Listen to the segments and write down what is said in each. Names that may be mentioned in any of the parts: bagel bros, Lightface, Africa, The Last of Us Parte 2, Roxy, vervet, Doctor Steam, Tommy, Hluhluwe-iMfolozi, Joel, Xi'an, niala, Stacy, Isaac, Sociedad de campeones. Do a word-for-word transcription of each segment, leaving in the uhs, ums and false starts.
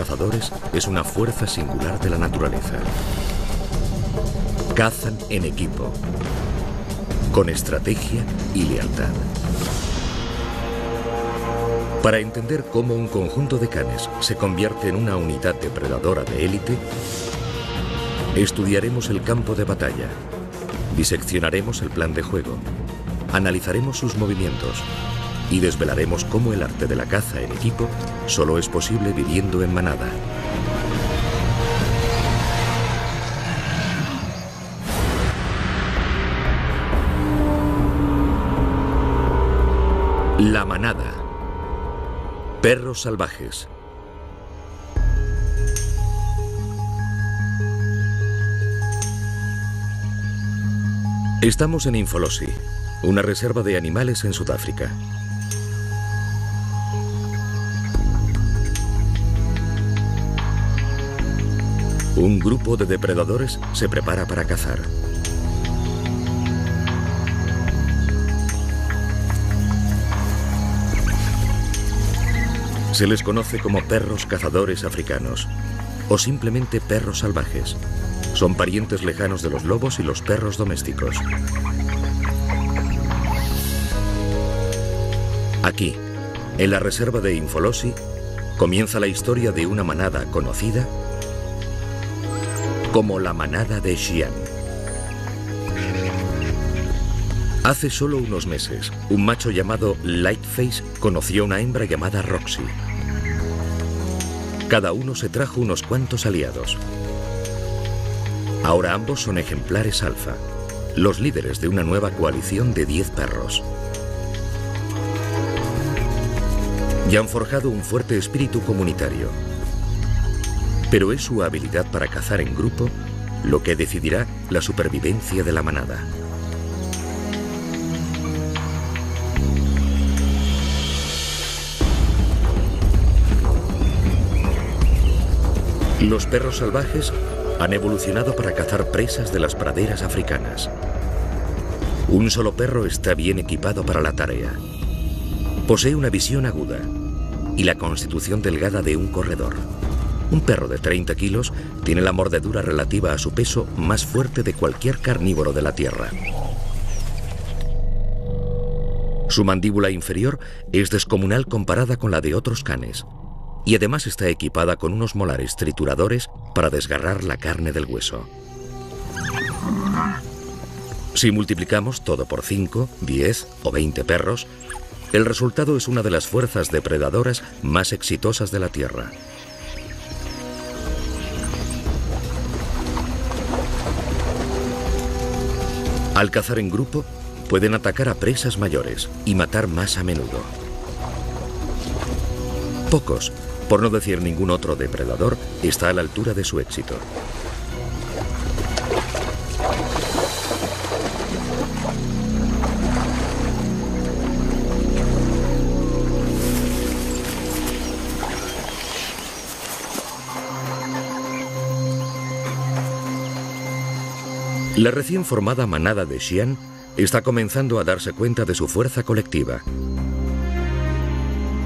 cazadores es una fuerza singular de la naturaleza. Cazan en equipo, con estrategia y lealtad. Para entender cómo un conjunto de canes se convierte en una unidad depredadora de élite, estudiaremos el campo de batalla, diseccionaremos el plan de juego, analizaremos sus movimientos y desvelaremos cómo el arte de la caza en equipo solo es posible viviendo en manada. La manada. Perros salvajes. Estamos en Imfolozi, una reserva de animales en Sudáfrica. Un grupo de depredadores se prepara para cazar. Se les conoce como perros cazadores africanos o simplemente perros salvajes. Son parientes lejanos de los lobos y los perros domésticos. Aquí, en la reserva de Imfolozi, comienza la historia de una manada conocida como la manada de Xi'an. Hace solo unos meses, un macho llamado Lightface conoció a una hembra llamada Roxy. Cada uno se trajo unos cuantos aliados. Ahora ambos son ejemplares alfa, los líderes de una nueva coalición de diez perros. Y han forjado un fuerte espíritu comunitario. Pero es su habilidad para cazar en grupo lo que decidirá la supervivencia de la manada. Los perros salvajes han evolucionado para cazar presas de las praderas africanas. Un solo perro está bien equipado para la tarea. Posee una visión aguda y la constitución delgada de un corredor. Un perro de treinta kilos tiene la mordedura relativa a su peso más fuerte de cualquier carnívoro de la Tierra. Su mandíbula inferior es descomunal comparada con la de otros canes. Y además está equipada con unos molares trituradores para desgarrar la carne del hueso. Si multiplicamos todo por cinco, diez o veinte perros, el resultado es una de las fuerzas depredadoras más exitosas de la Tierra. Al cazar en grupo, pueden atacar a presas mayores y matar más a menudo. Pocos, por no decir ningún otro depredador, está a la altura de su éxito. La recién formada manada de Xi'an está comenzando a darse cuenta de su fuerza colectiva.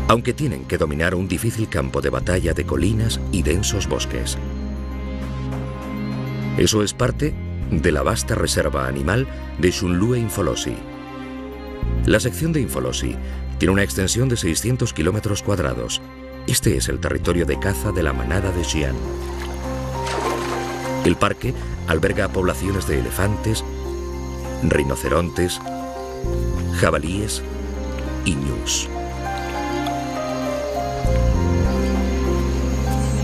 Aunque tienen que dominar un difícil campo de batalla de colinas y densos bosques. Eso es parte de la vasta reserva animal de Hluhluwe-iMfolozi. La sección de Imfolozi tiene una extensión de seiscientos kilómetros cuadrados. Este es el territorio de caza de la manada de Xi'an. El parque alberga poblaciones de elefantes, rinocerontes, jabalíes y ñus.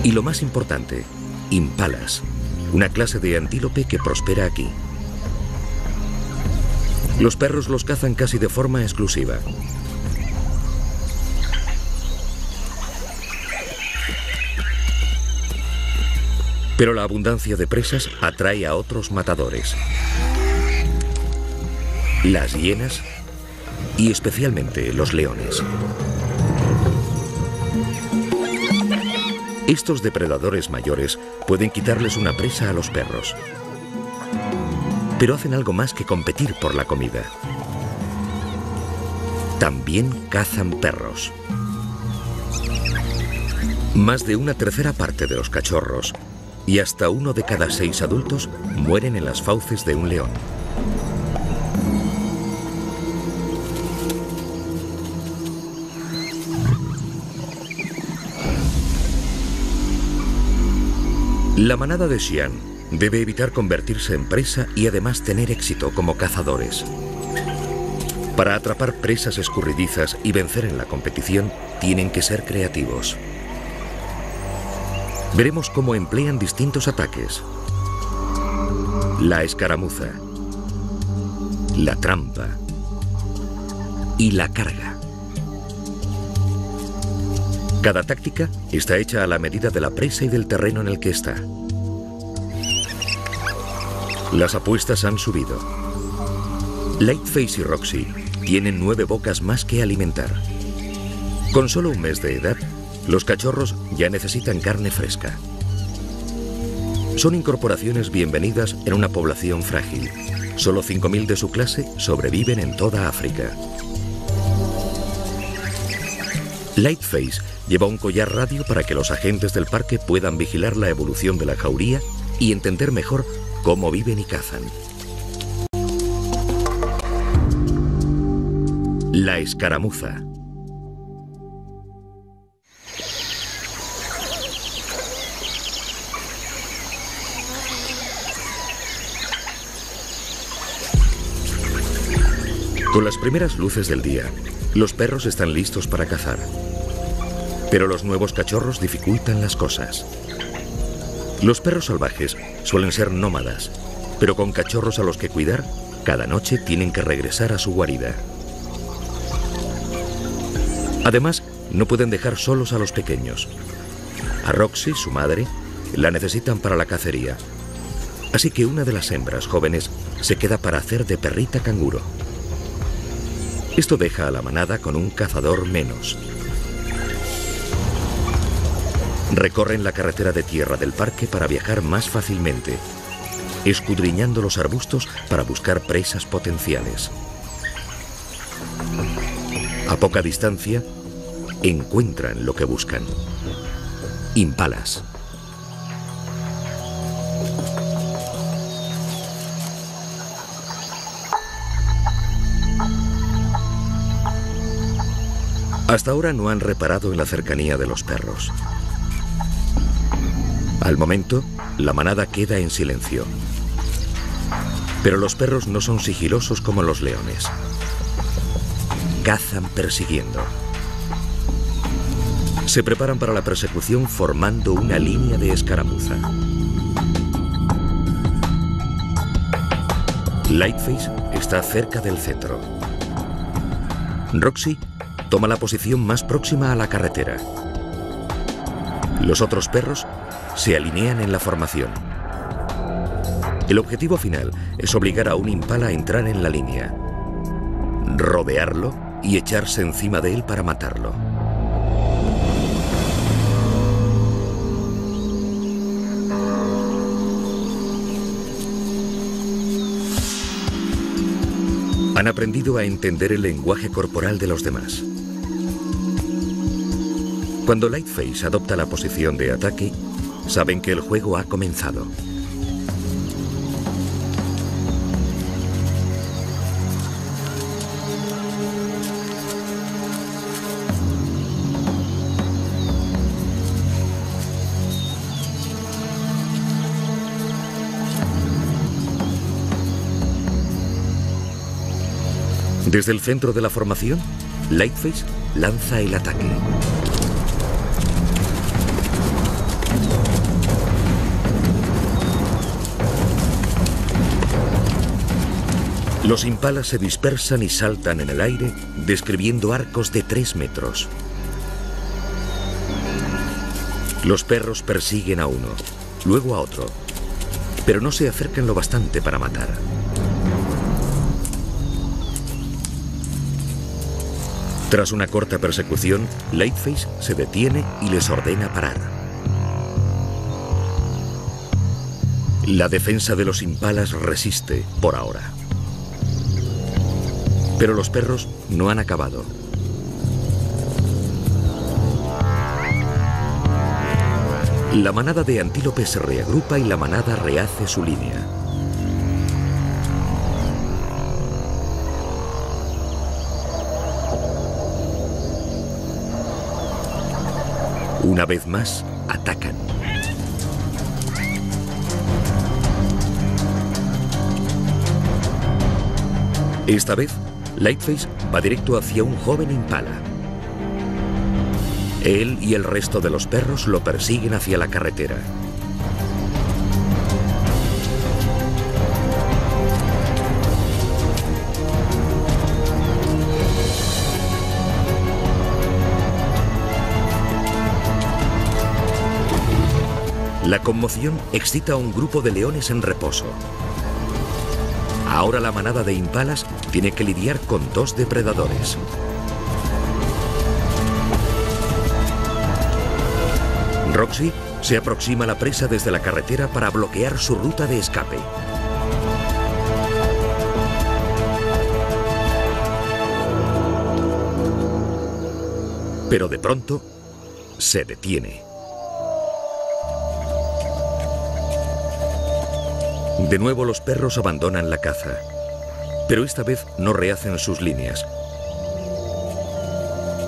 Y lo más importante, impalas, una clase de antílope que prospera aquí. Los perros los cazan casi de forma exclusiva. Pero la abundancia de presas atrae a otros matadores. Las hienas y especialmente los leones. Estos depredadores mayores pueden quitarles una presa a los perros. Pero hacen algo más que competir por la comida. También cazan perros. Más de una tercera parte de los cachorros y hasta uno de cada seis adultos mueren en las fauces de un león. La manada de Xi'an debe evitar convertirse en presa y además tener éxito como cazadores. Para atrapar presas escurridizas y vencer en la competición, tienen que ser creativos. Veremos cómo emplean distintos ataques: la escaramuza, la trampa y la carga. Cada táctica está hecha a la medida de la presa y del terreno en el que está. Las apuestas han subido. Lightface y Roxy tienen nueve bocas más que alimentar. Con solo un mes de edad, los cachorros ya necesitan carne fresca. Son incorporaciones bienvenidas en una población frágil. Solo cinco mil de su clase sobreviven en toda África. Lightface lleva un collar radio para que los agentes del parque puedan vigilar la evolución de la jauría y entender mejor cómo viven y cazan. La escaramuza. Con las primeras luces del día, los perros están listos para cazar. Pero los nuevos cachorros dificultan las cosas. Los perros salvajes suelen ser nómadas, pero con cachorros a los que cuidar, cada noche tienen que regresar a su guarida. Además, no pueden dejar solos a los pequeños. A Roxy, su madre, la necesitan para la cacería. Así que una de las hembras jóvenes se queda para hacer de perrita canguro. Esto deja a la manada con un cazador menos. Recorren la carretera de tierra del parque para viajar más fácilmente, escudriñando los arbustos para buscar presas potenciales. A poca distancia, encuentran lo que buscan: impalas. Hasta ahora no han reparado en la cercanía de los perros. Al momento, la manada queda en silencio. Pero los perros no son sigilosos como los leones. Cazan persiguiendo. Se preparan para la persecución formando una línea de escaramuza. Lightface está cerca del centro. Roxy toma la posición más próxima a la carretera. Los otros perros se alinean en la formación. El objetivo final es obligar a un impala a entrar en la línea, rodearlo y echarse encima de él para matarlo. Han aprendido a entender el lenguaje corporal de los demás. Cuando Lightface adopta la posición de ataque, saben que el juego ha comenzado. Desde el centro de la formación, Lightface lanza el ataque. Los impalas se dispersan y saltan en el aire, describiendo arcos de tres metros. Los perros persiguen a uno, luego a otro, pero no se acercan lo bastante para matar. Tras una corta persecución, Lightface se detiene y les ordena parar. La defensa de los impalas resiste, por ahora. Pero los perros no han acabado. La manada de antílopes se reagrupa y la manada rehace su línea. Una vez más, atacan. Esta vez, Lightface va directo hacia un joven impala. Él y el resto de los perros lo persiguen hacia la carretera. La conmoción excita a un grupo de leones en reposo. Ahora la manada de impalas tiene que lidiar con dos depredadores. Roxy se aproxima a la presa desde la carretera para bloquear su ruta de escape. Pero de pronto se detiene. De nuevo los perros abandonan la caza, pero esta vez no rehacen sus líneas,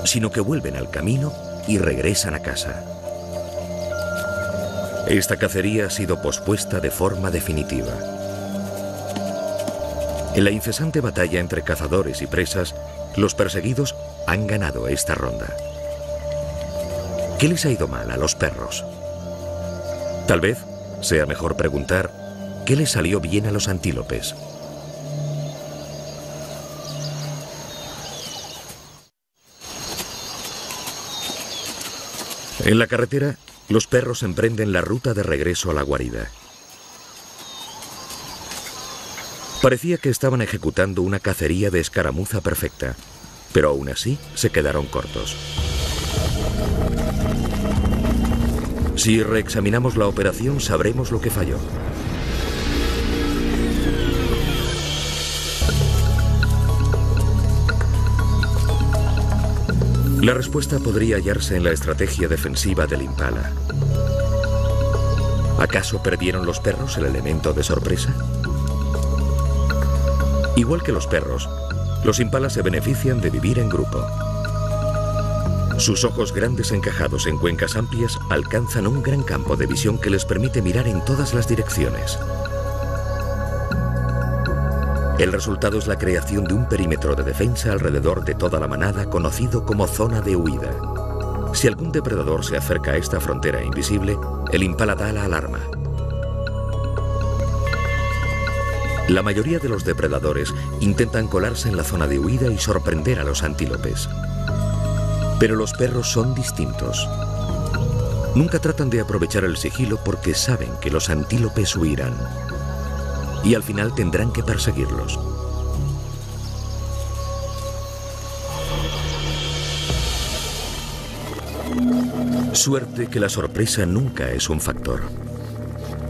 sino que vuelven al camino y regresan a casa. Esta cacería ha sido pospuesta de forma definitiva. En la incesante batalla entre cazadores y presas, los perseguidos han ganado esta ronda. ¿Qué les ha ido mal a los perros? Tal vez sea mejor preguntar qué les salió bien a los antílopes. En la carretera, los perros emprenden la ruta de regreso a la guarida. Parecía que estaban ejecutando una cacería de escaramuza perfecta, pero aún así se quedaron cortos. Si reexaminamos la operación, sabremos lo que falló. La respuesta podría hallarse en la estrategia defensiva del impala. ¿Acaso perdieron los perros el elemento de sorpresa? Igual que los perros, los impalas se benefician de vivir en grupo. Sus ojos grandes encajados en cuencas amplias alcanzan un gran campo de visión que les permite mirar en todas las direcciones. El resultado es la creación de un perímetro de defensa alrededor de toda la manada, conocido como zona de huida. Si algún depredador se acerca a esta frontera invisible, el impala da la alarma. La mayoría de los depredadores intentan colarse en la zona de huida y sorprender a los antílopes. Pero los perros son distintos. Nunca tratan de aprovechar el sigilo porque saben que los antílopes huirán. Y al final tendrán que perseguirlos. Suerte que la sorpresa nunca es un factor.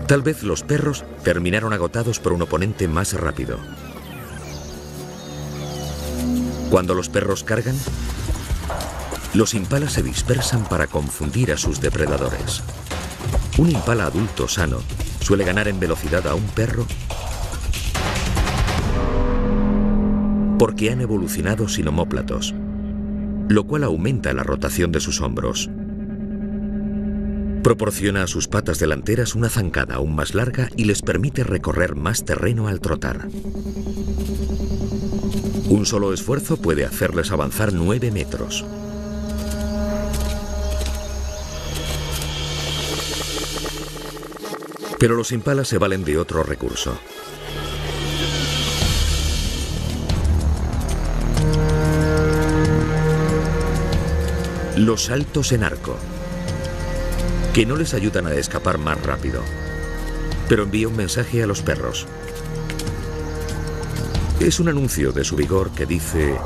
Tal vez los perros terminaron agotados por un oponente más rápido. Cuando los perros cargan, los impalas se dispersan para confundir a sus depredadores. Un impala adulto sano suele ganar en velocidad a un perro porque han evolucionado sin omóplatos, lo cual aumenta la rotación de sus hombros. Proporciona a sus patas delanteras una zancada aún más larga y les permite recorrer más terreno al trotar. Un solo esfuerzo puede hacerles avanzar nueve metros. Pero los impalas se valen de otro recurso. Los saltos en arco, que no les ayudan a escapar más rápido, pero envía un mensaje a los perros. Es un anuncio de su vigor que dice: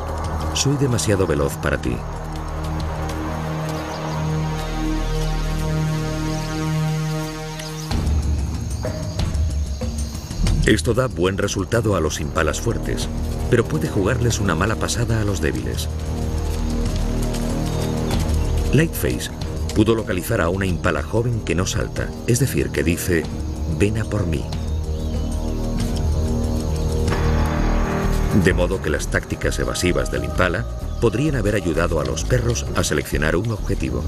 soy demasiado veloz para ti. Esto da buen resultado a los impalas fuertes, pero puede jugarles una mala pasada a los débiles. Lightface Pudo localizar a una impala joven que no salta, es decir, que dice, ven a por mí. De modo que las tácticas evasivas del impala podrían haber ayudado a los perros a seleccionar un objetivo.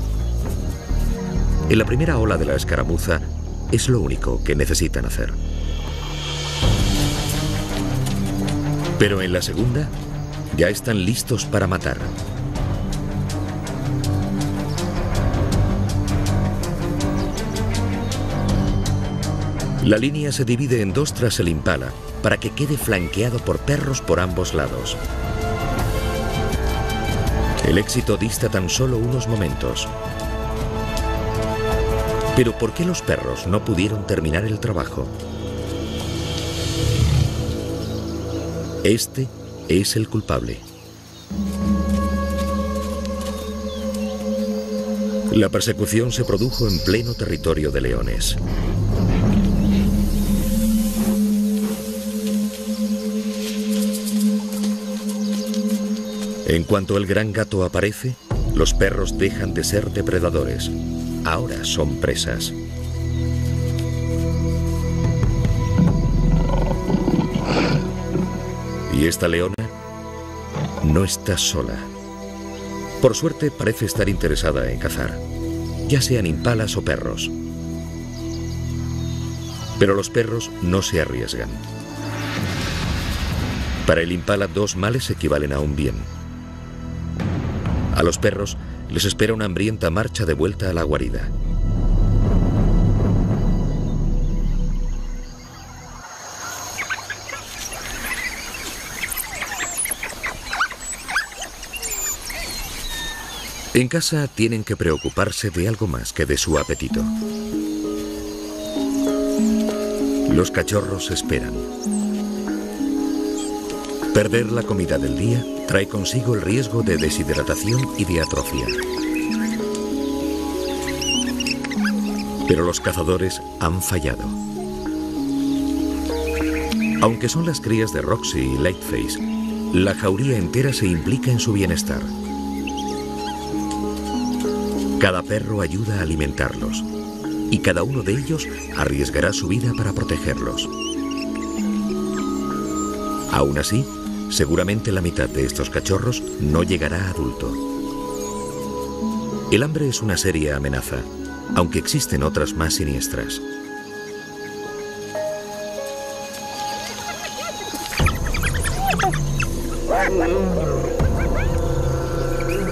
En la primera ola de la escaramuza es lo único que necesitan hacer. Pero en la segunda ya están listos para matar. La línea se divide en dos tras el impala, para que quede flanqueado por perros por ambos lados. El éxito dista tan solo unos momentos. Pero ¿por qué los perros no pudieron terminar el trabajo? Este es el culpable. La persecución se produjo en pleno territorio de leones. En cuanto el gran gato aparece, los perros dejan de ser depredadores. Ahora son presas. Y esta leona no está sola. Por suerte parece estar interesada en cazar, ya sean impalas o perros. Pero los perros no se arriesgan. Para el impala, dos males equivalen a un bien. A los perros les espera una hambrienta marcha de vuelta a la guarida. En casa tienen que preocuparse de algo más que de su apetito. Los cachorros esperan. Perder la comida del día trae consigo el riesgo de deshidratación y de atrofia. Pero los cazadores han fallado. Aunque son las crías de Roxy y Lightface, la jauría entera se implica en su bienestar. Cada perro ayuda a alimentarlos, y cada uno de ellos arriesgará su vida para protegerlos. Aún así, seguramente la mitad de estos cachorros no llegará a adulto. El hambre es una seria amenaza, aunque existen otras más siniestras.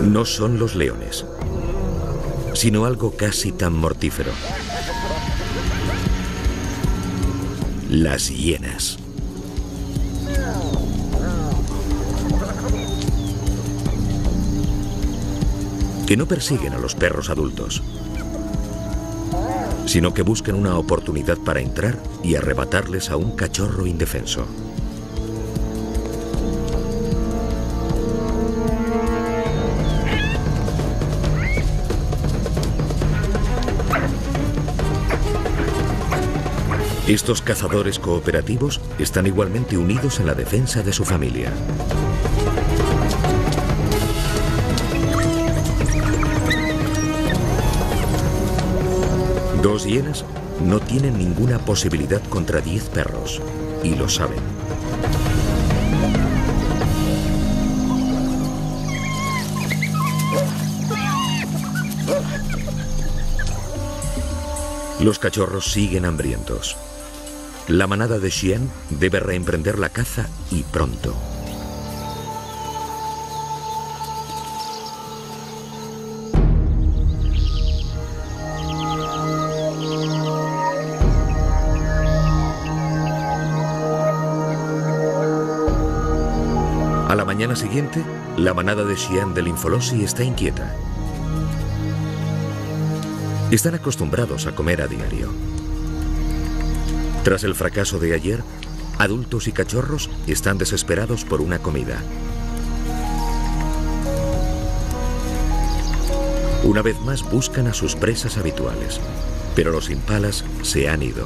No son los leones, sino algo casi tan mortífero. Las hienas. Que no persiguen a los perros adultos, sino que buscan una oportunidad para entrar y arrebatarles a un cachorro indefenso. Estos cazadores cooperativos están igualmente unidos en la defensa de su familia. Dos hienas no tienen ninguna posibilidad contra diez perros, y lo saben. Los cachorros siguen hambrientos. La manada de Xi'an debe reemprender la caza, y pronto. A la mañana siguiente, la manada de Xi'an del Infolosi está inquieta. Están acostumbrados a comer a diario. Tras el fracaso de ayer, adultos y cachorros están desesperados por una comida. Una vez más buscan a sus presas habituales, pero los impalas se han ido.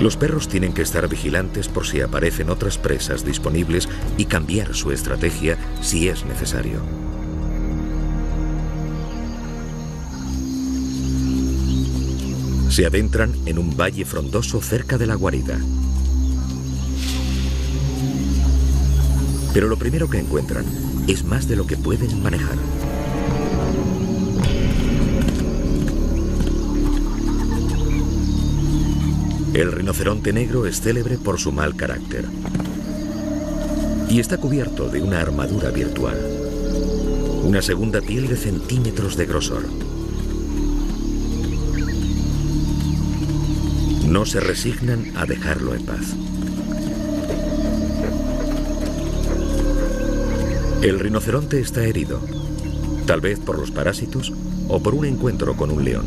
Los perros tienen que estar vigilantes por si aparecen otras presas disponibles y cambiar su estrategia si es necesario. Se adentran en un valle frondoso cerca de la guarida. Pero lo primero que encuentran es más de lo que pueden manejar. El rinoceronte negro es célebre por su mal carácter y está cubierto de una armadura virtual, una segunda piel de centímetros de grosor. No se resignan a dejarlo en paz. El rinoceronte está herido, tal vez por los parásitos o por un encuentro con un león.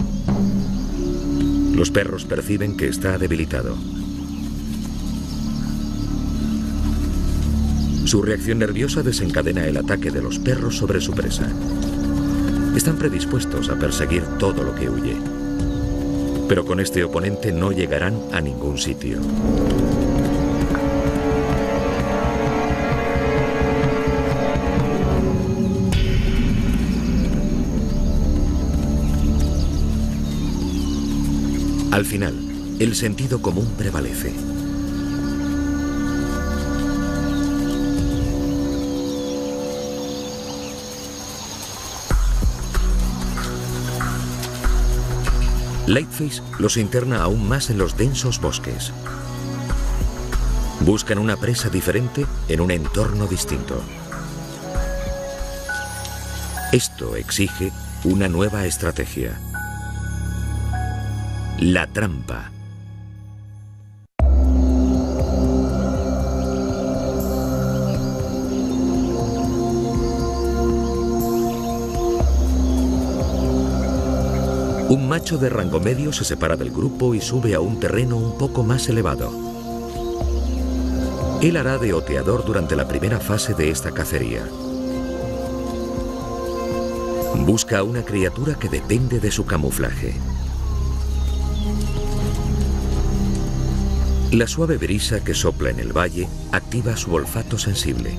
Los perros perciben que está debilitado. Su reacción nerviosa desencadena el ataque de los perros sobre su presa. Están predispuestos a perseguir todo lo que huye. Pero con este oponente no llegarán a ningún sitio. Al final, el sentido común prevalece. Lightface los interna aún más en los densos bosques. Buscan una presa diferente en un entorno distinto. Esto exige una nueva estrategia. La trampa. Un macho de rango medio se separa del grupo y sube a un terreno un poco más elevado. Él hará de oteador durante la primera fase de esta cacería. Busca a una criatura que depende de su camuflaje. La suave brisa que sopla en el valle activa su olfato sensible.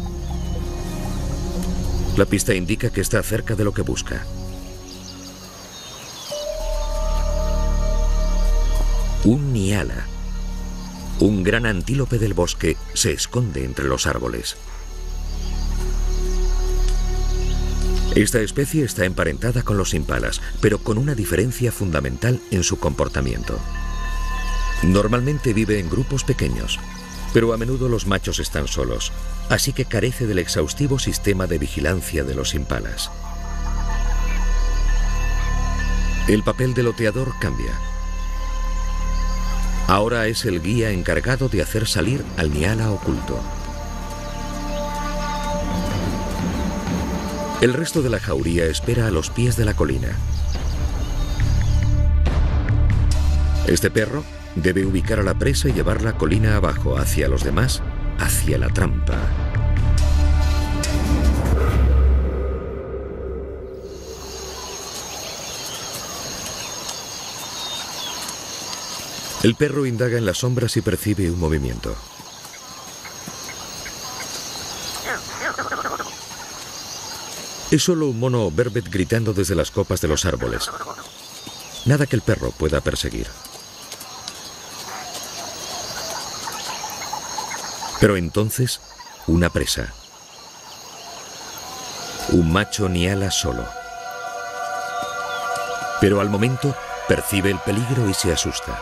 La pista indica que está cerca de lo que busca. Un niala, un gran antílope del bosque, se esconde entre los árboles. Esta especie está emparentada con los impalas, pero con una diferencia fundamental en su comportamiento. Normalmente vive en grupos pequeños, pero a menudo los machos están solos, así que carece del exhaustivo sistema de vigilancia de los impalas. El papel del oteador cambia. Ahora es el guía encargado de hacer salir al niala oculto. El resto de la jauría espera a los pies de la colina. Este perro debe ubicar a la presa y llevarla colina abajo, hacia los demás, hacia la trampa. El perro indaga en las sombras y percibe un movimiento. Es solo un mono vervet gritando desde las copas de los árboles. Nada que el perro pueda perseguir. Pero entonces, una presa. Un macho niala solo. Pero al momento, percibe el peligro y se asusta.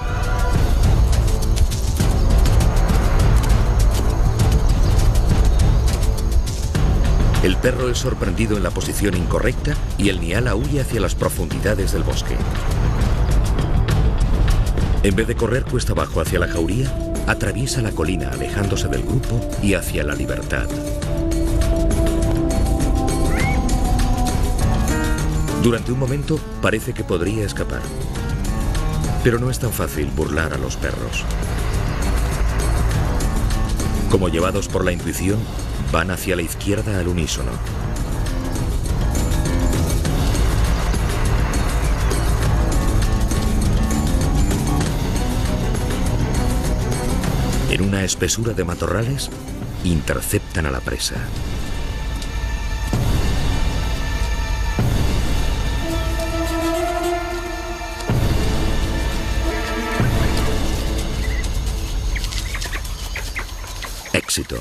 El perro es sorprendido en la posición incorrecta y el niala huye hacia las profundidades del bosque. En vez de correr cuesta abajo hacia la jauría, atraviesa la colina alejándose del grupo y hacia la libertad. Durante un momento parece que podría escapar, pero no es tan fácil burlar a los perros. Como llevados por la intuición, van hacia la izquierda al unísono. En una espesura de matorrales, interceptan a la presa. Éxito.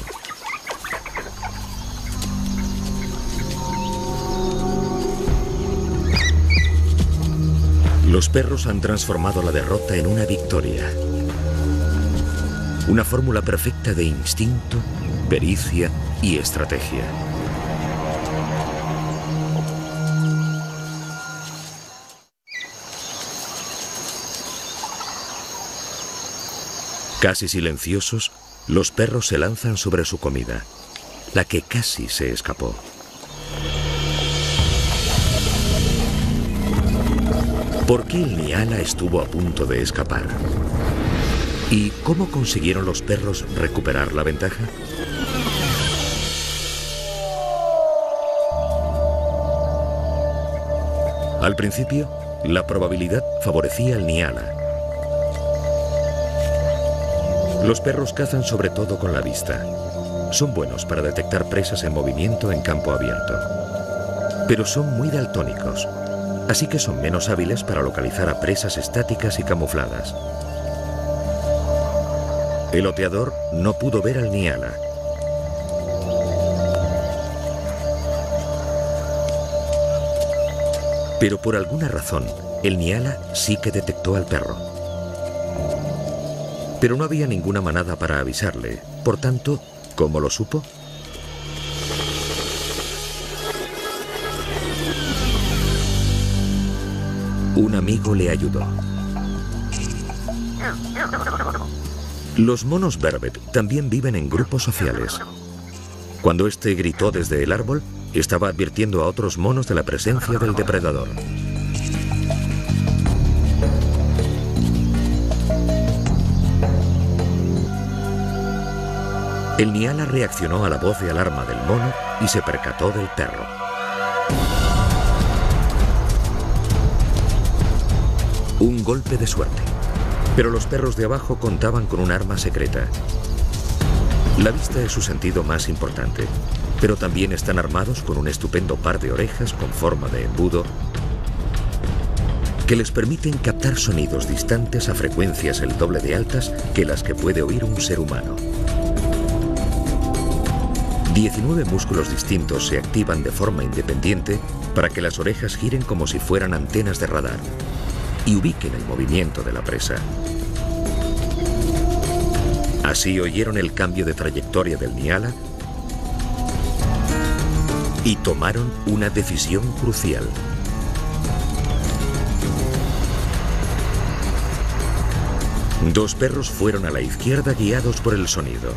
Los perros han transformado la derrota en una victoria. Una fórmula perfecta de instinto, pericia y estrategia. Casi silenciosos, los perros se lanzan sobre su comida, la que casi se escapó. ¿Por qué el Niala estuvo a punto de escapar? ¿Y cómo consiguieron los perros recuperar la ventaja? Al principio, la probabilidad favorecía al Niala. Los perros cazan sobre todo con la vista. Son buenos para detectar presas en movimiento en campo abierto. Pero son muy daltónicos, así que son menos hábiles para localizar a presas estáticas y camufladas. El oteador no pudo ver al Niala. Pero por alguna razón, el Niala sí que detectó al perro. Pero no había ninguna manada para avisarle. Por tanto, ¿cómo lo supo? Un amigo le ayudó. Los monos vervet también viven en grupos sociales. Cuando este gritó desde el árbol, estaba advirtiendo a otros monos de la presencia del depredador. El Niala reaccionó a la voz de alarma del mono y se percató del perro. Un golpe de suerte. Pero los perros de abajo contaban con un arma secreta. La vista es su sentido más importante, pero también están armados con un estupendo par de orejas con forma de embudo que les permiten captar sonidos distantes a frecuencias el doble de altas que las que puede oír un ser humano. diecinueve músculos distintos se activan de forma independiente para que las orejas giren como si fueran antenas de radar y ubiquen el movimiento de la presa. Así oyeron el cambio de trayectoria del Niala y tomaron una decisión crucial. Dos perros fueron a la izquierda guiados por el sonido.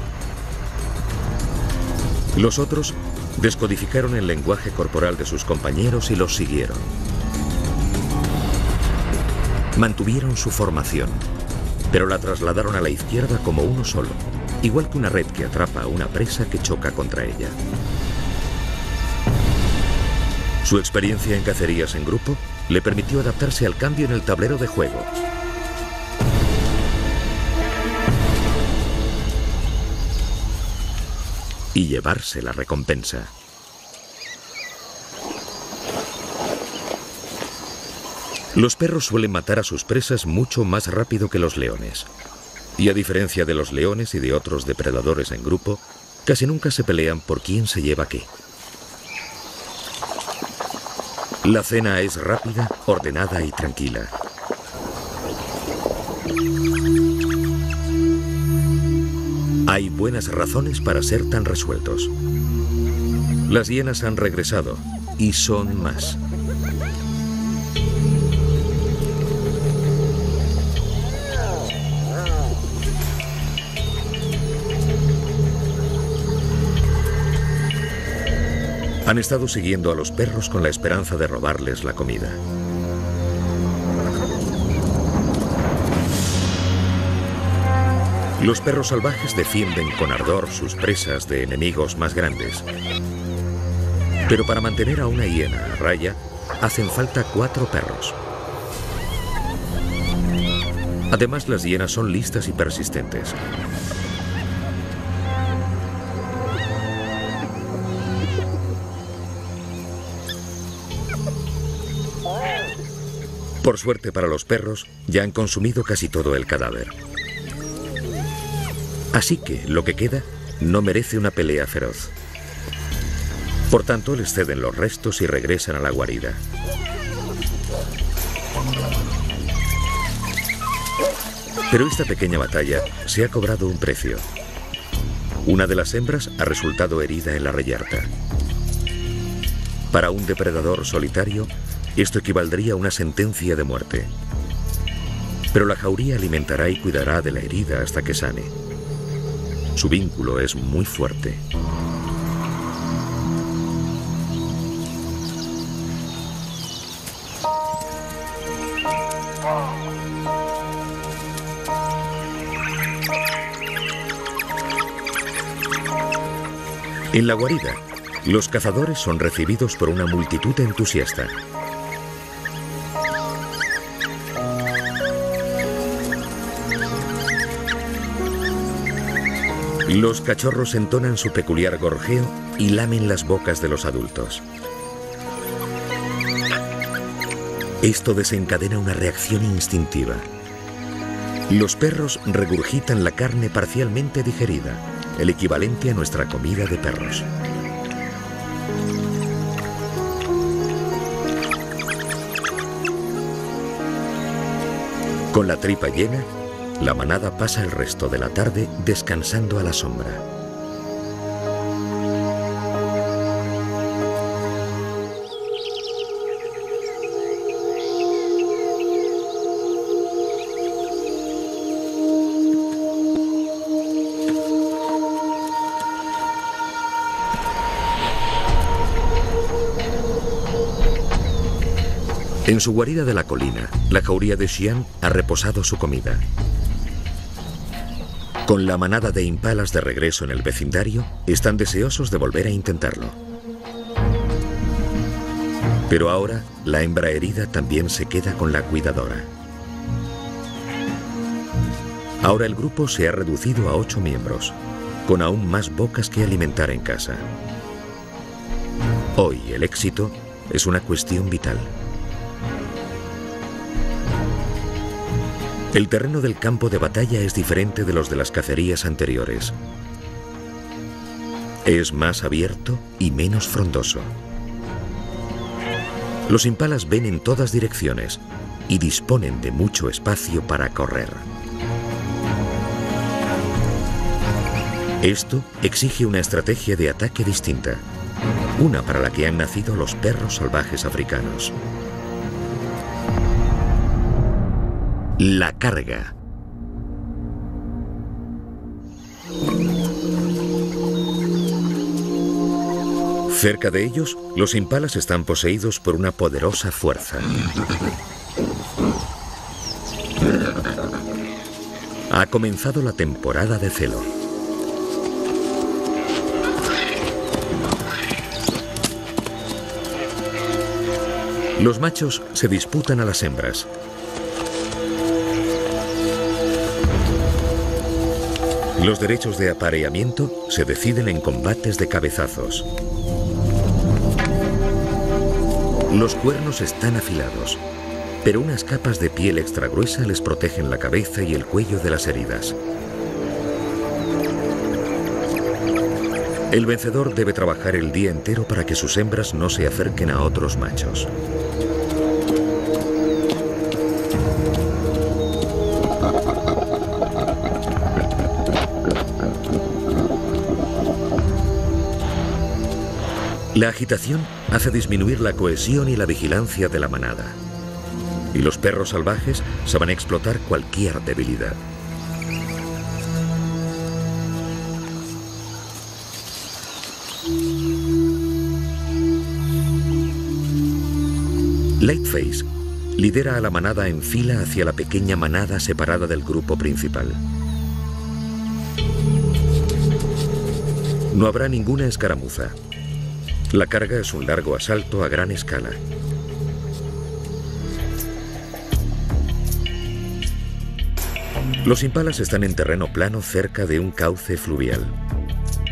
Los otros descodificaron el lenguaje corporal de sus compañeros y los siguieron. Mantuvieron su formación, pero la trasladaron a la izquierda como uno solo, igual que una red que atrapa a una presa que choca contra ella. Su experiencia en cacerías en grupo le permitió adaptarse al cambio en el tablero de juego. Y llevarse la recompensa. Los perros suelen matar a sus presas mucho más rápido que los leones. Y a diferencia de los leones y de otros depredadores en grupo, casi nunca se pelean por quién se lleva qué. La cena es rápida, ordenada y tranquila. Hay buenas razones para ser tan resueltos. Las hienas han regresado, y son más. Han estado siguiendo a los perros con la esperanza de robarles la comida. Los perros salvajes defienden con ardor sus presas de enemigos más grandes. Pero para mantener a una hiena a raya, hacen falta cuatro perros. Además, las hienas son listas y persistentes. Por suerte para los perros, ya han consumido casi todo el cadáver. Así que lo que queda no merece una pelea feroz. Por tanto, les ceden los restos y regresan a la guarida. Pero esta pequeña batalla se ha cobrado un precio. Una de las hembras ha resultado herida en la reyerta. Para un depredador solitario, esto equivaldría a una sentencia de muerte. Pero la jauría alimentará y cuidará de la herida hasta que sane. Su vínculo es muy fuerte. En la guarida, los cazadores son recibidos por una multitud entusiasta. Los cachorros entonan su peculiar gorjeo y lamen las bocas de los adultos. Esto desencadena una reacción instintiva. Los perros regurgitan la carne parcialmente digerida, el equivalente a nuestra comida de perros. Con la tripa llena, la manada pasa el resto de la tarde descansando a la sombra. En su guarida de la colina, la jauría de Xi'an ha reposado su comida. Con la manada de impalas de regreso en el vecindario, están deseosos de volver a intentarlo. Pero ahora, la hembra herida también se queda con la cuidadora. Ahora el grupo se ha reducido a ocho miembros, con aún más bocas que alimentar en casa. Hoy el éxito es una cuestión vital. El terreno del campo de batalla es diferente de los de las cacerías anteriores. Es más abierto y menos frondoso. Los impalas ven en todas direcciones y disponen de mucho espacio para correr. Esto exige una estrategia de ataque distinta, una para la que han nacido los perros salvajes africanos. La carga. Cerca de ellos, los impalas están poseídos por una poderosa fuerza. Ha comenzado la temporada de celo. Los machos se disputan a las hembras. Los derechos de apareamiento se deciden en combates de cabezazos. Los cuernos están afilados, pero unas capas de piel extra gruesa les protegen la cabeza y el cuello de las heridas. El vencedor debe trabajar el día entero para que sus hembras no se acerquen a otros machos. La agitación hace disminuir la cohesión y la vigilancia de la manada. Y los perros salvajes saben explotar cualquier debilidad. Lightface lidera a la manada en fila hacia la pequeña manada separada del grupo principal. No habrá ninguna escaramuza. La carga es un largo asalto a gran escala. Los impalas están en terreno plano cerca de un cauce fluvial.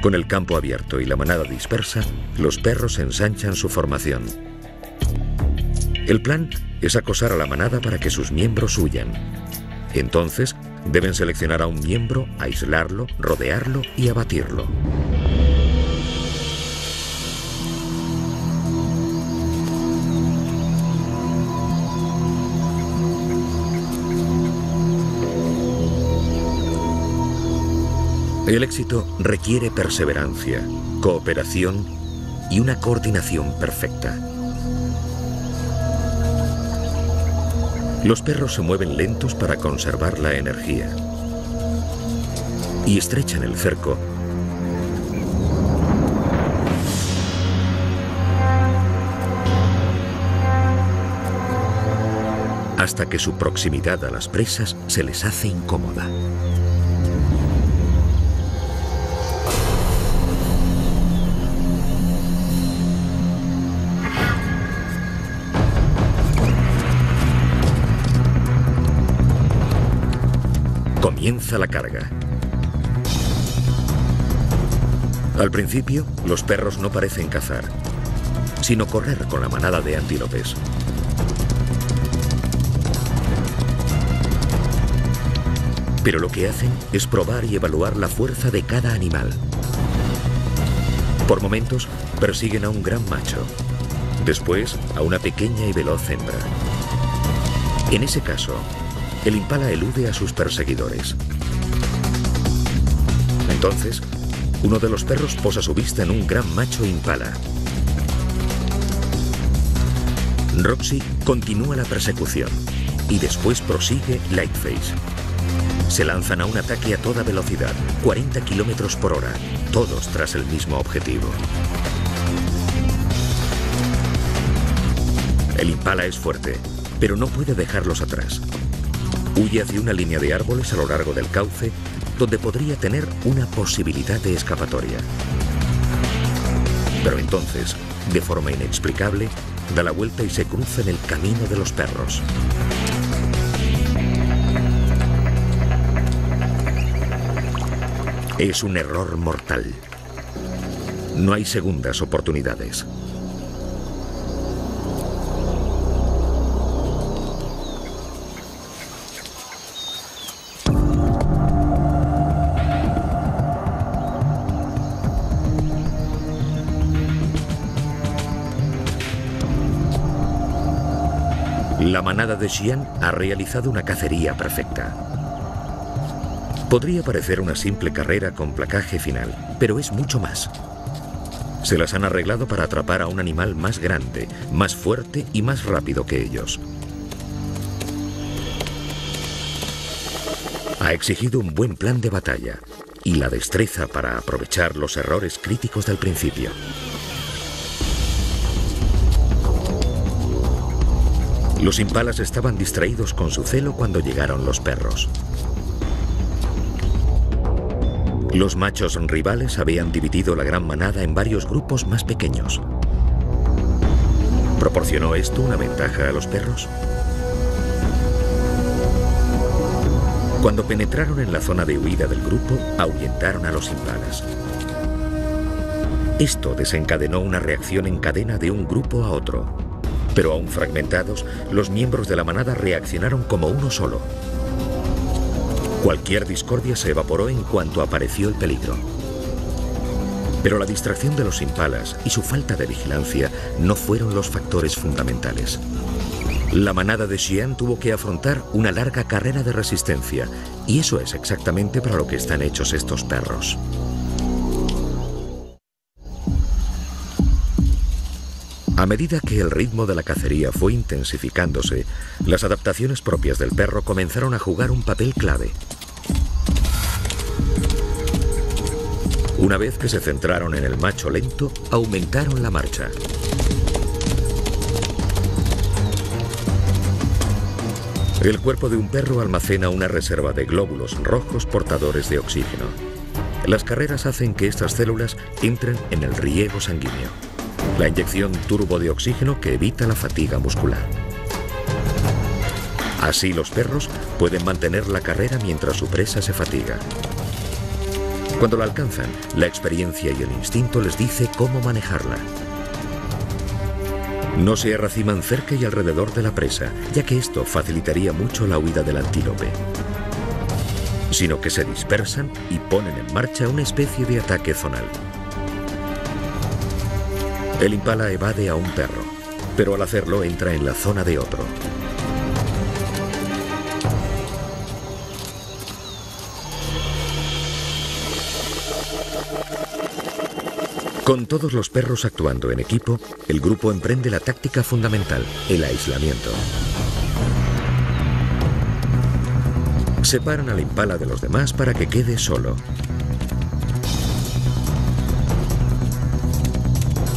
Con el campo abierto y la manada dispersa, los perros ensanchan su formación. El plan es acosar a la manada para que sus miembros huyan. Entonces, Deben seleccionar a un miembro, aislarlo, rodearlo y abatirlo. El éxito requiere perseverancia, cooperación y una coordinación perfecta. Los perros se mueven lentos para conservar la energía y estrechan el cerco hasta que su proximidad a las presas se les hace incómoda. Comienza la carga. Al principio, los perros no parecen cazar, sino correr con la manada de antílopes. Pero lo que hacen es probar y evaluar la fuerza de cada animal. Por momentos, persiguen a un gran macho, después a una pequeña y veloz hembra. En ese caso, el impala elude a sus perseguidores. Entonces, uno de los perros posa su vista en un gran macho impala. Roxy continúa la persecución y después prosigue Lightface. Se lanzan a un ataque a toda velocidad, cuarenta kilómetros por hora, todos tras el mismo objetivo. El impala es fuerte, pero no puede dejarlos atrás. Huye hacia una línea de árboles a lo largo del cauce, donde podría tener una posibilidad de escapatoria. Pero entonces, de forma inexplicable, da la vuelta y se cruza en el camino de los perros. Es un error mortal. No hay segundas oportunidades. La manada de Xi'an ha realizado una cacería perfecta. Podría parecer una simple carrera con placaje final, pero es mucho más. Se las han arreglado para atrapar a un animal más grande, más fuerte y más rápido que ellos. Ha exigido un buen plan de batalla y la destreza para aprovechar los errores críticos del principio. Los impalas estaban distraídos con su celo cuando llegaron los perros. Los machos rivales habían dividido la gran manada en varios grupos más pequeños. ¿Proporcionó esto una ventaja a los perros? Cuando penetraron en la zona de huida del grupo, ahuyentaron a los impalas. Esto desencadenó una reacción en cadena de un grupo a otro. Pero aún fragmentados, los miembros de la manada reaccionaron como uno solo. Cualquier discordia se evaporó en cuanto apareció el peligro. Pero la distracción de los impalas y su falta de vigilancia no fueron los factores fundamentales. La manada de Xi'an tuvo que afrontar una larga carrera de resistencia, y eso es exactamente para lo que están hechos estos perros. A medida que el ritmo de la cacería fue intensificándose, las adaptaciones propias del perro comenzaron a jugar un papel clave. Una vez que se centraron en el macho lento, aumentaron la marcha. El cuerpo de un perro almacena una reserva de glóbulos rojos portadores de oxígeno. Las carreras hacen que estas células entren en el riego sanguíneo. La inyección turbo de oxígeno que evita la fatiga muscular. Así los perros pueden mantener la carrera mientras su presa se fatiga. Cuando la alcanzan, la experiencia y el instinto les dice cómo manejarla. No se arraciman cerca y alrededor de la presa, ya que esto facilitaría mucho la huida del antílope. sino que se dispersan y ponen en marcha una especie de ataque zonal. El impala evade a un perro, pero al hacerlo entra en la zona de otro. Con todos los perros actuando en equipo, el grupo emprende la táctica fundamental, el aislamiento. Separan al impala de los demás para que quede solo.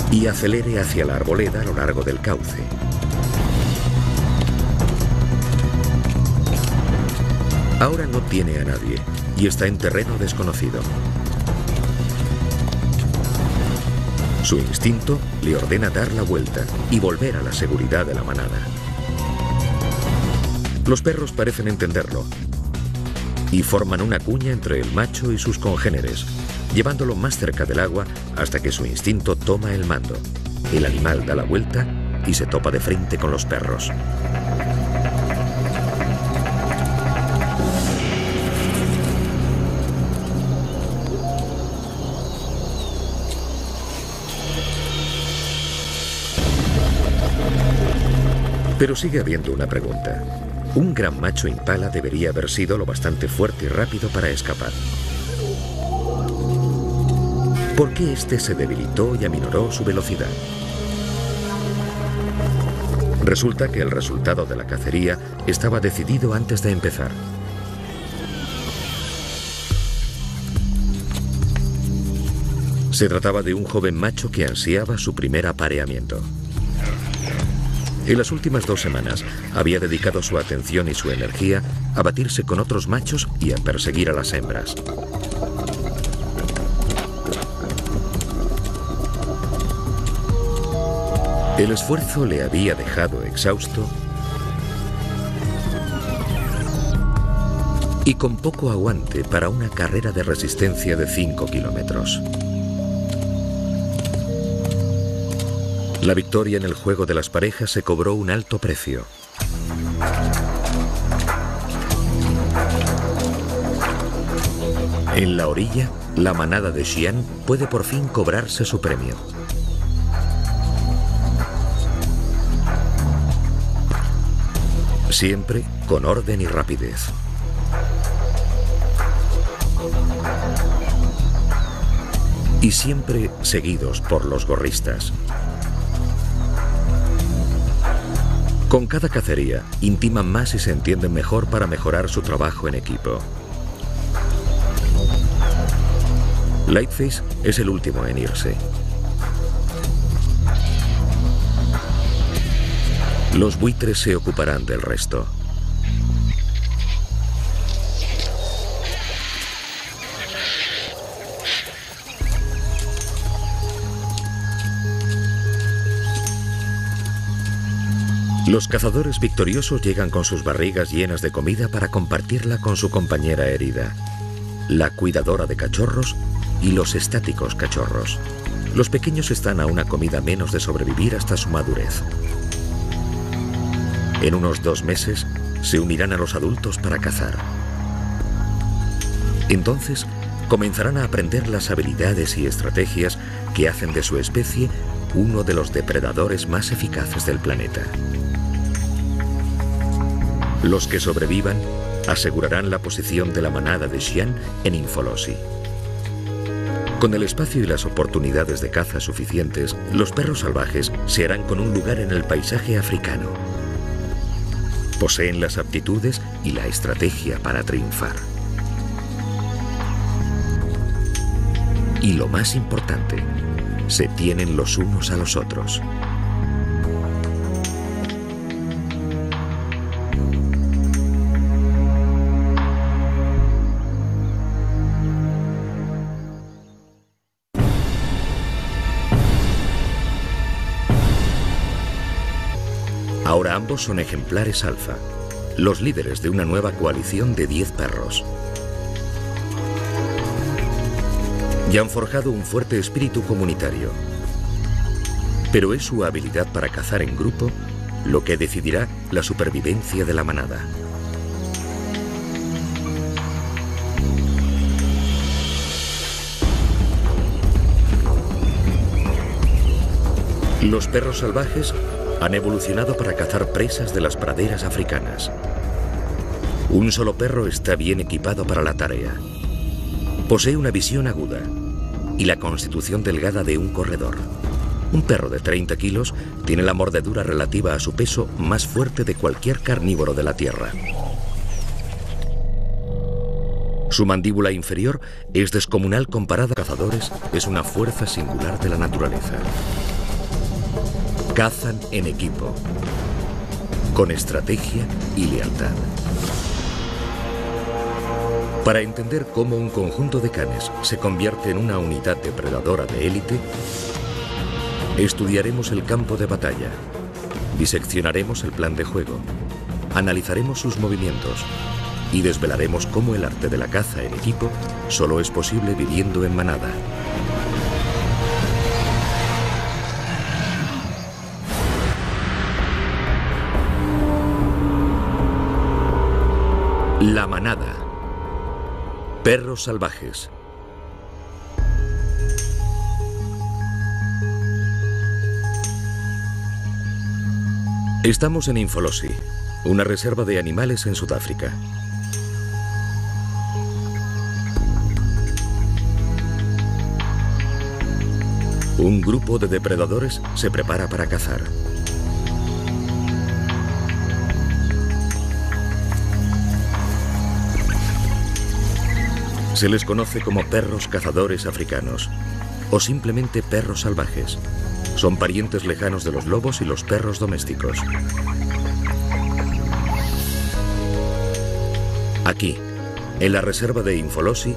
Y acelere hacia la arboleda a lo largo del cauce. Ahora no tiene a nadie y está en terreno desconocido. Su instinto le ordena dar la vuelta y volver a la seguridad de la manada. Los perros parecen entenderlo y forman una cuña entre el macho y sus congéneres, llevándolo más cerca del agua hasta que su instinto toma el mando. El animal da la vuelta y se topa de frente con los perros. Pero sigue habiendo una pregunta. Un gran macho impala debería haber sido lo bastante fuerte y rápido para escapar. ¿Por qué este se debilitó y aminoró su velocidad? Resulta que el resultado de la cacería estaba decidido antes de empezar. Se trataba de un joven macho que ansiaba su primer apareamiento. En las últimas dos semanas había dedicado su atención y su energía a batirse con otros machos y a perseguir a las hembras. El esfuerzo le había dejado exhausto y con poco aguante para una carrera de resistencia de cinco kilómetros. La victoria en el juego de las parejas se cobró un alto precio. En la orilla, la manada de Xi'an puede por fin cobrarse su premio. Siempre con orden y rapidez. Y siempre seguidos por los gorristas. Con cada cacería, intiman más y se entienden mejor para mejorar su trabajo en equipo. Lightface es el último en irse. Los buitres se ocuparán del resto. Los cazadores victoriosos llegan con sus barrigas llenas de comida para compartirla con su compañera herida, la cuidadora de cachorros y los estáticos cachorros. Los pequeños están a una comida menos de sobrevivir hasta su madurez. En unos dos meses se unirán a los adultos para cazar. Entonces comenzarán a aprender las habilidades y estrategias que hacen de su especie uno de los depredadores más eficaces del planeta. Los que sobrevivan asegurarán la posición de la manada de Xi'an en Infolosi. Con el espacio y las oportunidades de caza suficientes, los perros salvajes se harán con un lugar en el paisaje africano. Poseen las aptitudes y la estrategia para triunfar. Y lo más importante, se tienen los unos a los otros. Ahora ambos son ejemplares alfa, los líderes de una nueva coalición de diez perros. Y han forjado un fuerte espíritu comunitario. Pero es su habilidad para cazar en grupo lo que decidirá la supervivencia de la manada. Los perros salvajes han evolucionado para cazar presas de las praderas africanas. Un solo perro está bien equipado para la tarea. Posee una visión aguda y la constitución delgada de un corredor. Un perro de treinta kilos tiene la mordedura relativa a su peso más fuerte de cualquier carnívoro de la Tierra. Su mandíbula inferior es descomunal comparada a cazadores, es una fuerza singular de la naturaleza. Cazan en equipo, con estrategia y lealtad. Para entender cómo un conjunto de canes se convierte en una unidad depredadora de élite, estudiaremos el campo de batalla, diseccionaremos el plan de juego, analizaremos sus movimientos y desvelaremos cómo el arte de la caza en equipo solo es posible viviendo en manada. La manada. Perros salvajes. Estamos en Imfolosi, una reserva de animales en Sudáfrica. Un grupo de depredadores se prepara para cazar. Se les conoce como perros cazadores africanos o simplemente perros salvajes. Son parientes lejanos de los lobos y los perros domésticos. Aquí, en la reserva de Imfolosi,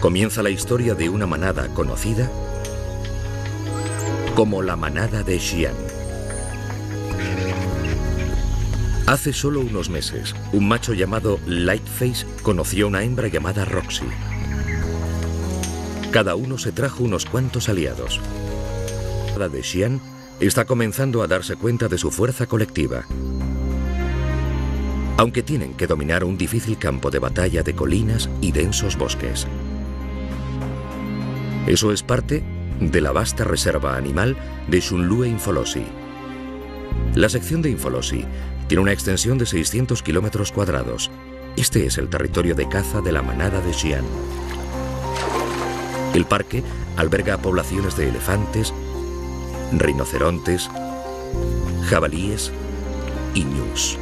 comienza la historia de una manada conocida como la manada de Xi'an. Hace solo unos meses, un macho llamado Lightface conoció a una hembra llamada Roxy. Cada uno se trajo unos cuantos aliados. La de Xi'an está comenzando a darse cuenta de su fuerza colectiva. Aunque tienen que dominar un difícil campo de batalla de colinas y densos bosques. Eso es parte de la vasta reserva animal de Hluhluwe-iMfolozi. La sección de Imfolosi tiene una extensión de seiscientos kilómetros cuadrados. Este es el territorio de caza de la manada de Xi'an. El parque alberga poblaciones de elefantes, rinocerontes, jabalíes y ñus.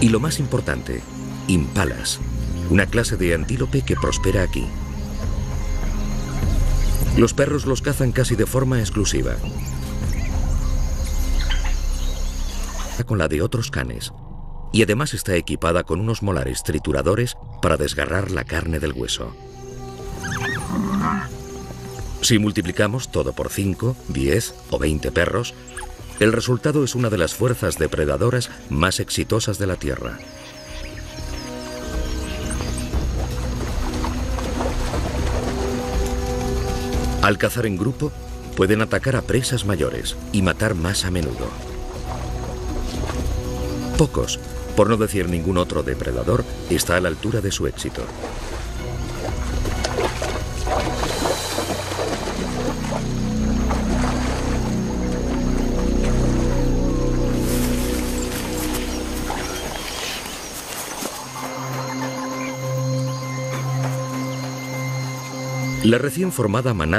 Y lo más importante, impalas, una clase de antílope que prospera aquí. Los perros los cazan casi de forma exclusiva, con la de otros canes, y además está equipada con unos molares trituradores para desgarrar la carne del hueso. Si multiplicamos todo por cinco, diez o veinte perros, el resultado es una de las fuerzas depredadoras más exitosas de la Tierra. Al cazar en grupo, pueden atacar a presas mayores y matar más a menudo. Pocos, por no decir ningún otro depredador, está a la altura de su éxito. La recién formada manada